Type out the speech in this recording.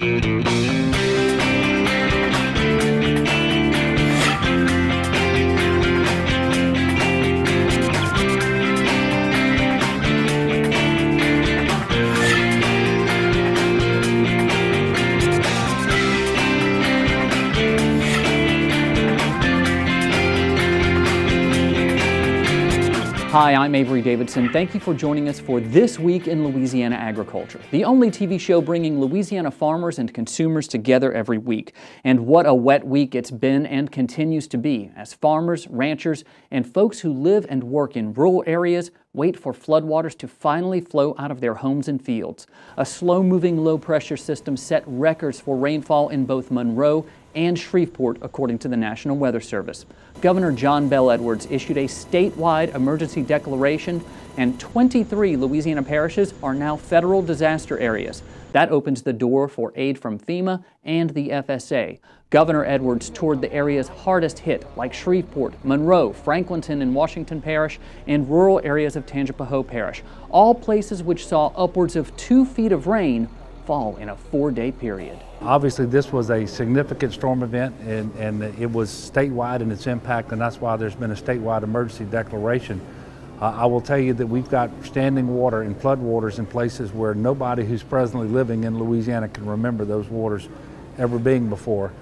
Hi, I'm Avery Davidson. Thank you for joining us for This Week in Louisiana Agriculture, the only TV show bringing Louisiana farmers and consumers together every week. And what a wet week it's been and continues to be as farmers, ranchers, and folks who live and work in rural areas wait for floodwaters to finally flow out of their homes and fields. A slow-moving low-pressure system set records for rainfall in both Monroe and Shreveport, according to the National Weather Service. Governor John Bel Edwards issued a statewide emergency declaration, and 23 Louisiana parishes are now federal disaster areas. That opens the door for aid from FEMA and the FSA. Governor Edwards toured the areas hardest hit, like Shreveport, Monroe, Franklinton and Washington Parish, and rural areas of Tangipahoa Parish, all places which saw upwards of 2 feet of rain fall in a 4-day period. Obviously this was a significant storm event and it was statewide in its impact, and that's why there's been a statewide emergency declaration. I will tell you that we've got standing water and flood waters in places where nobody who's presently living in Louisiana can remember those waters ever being before.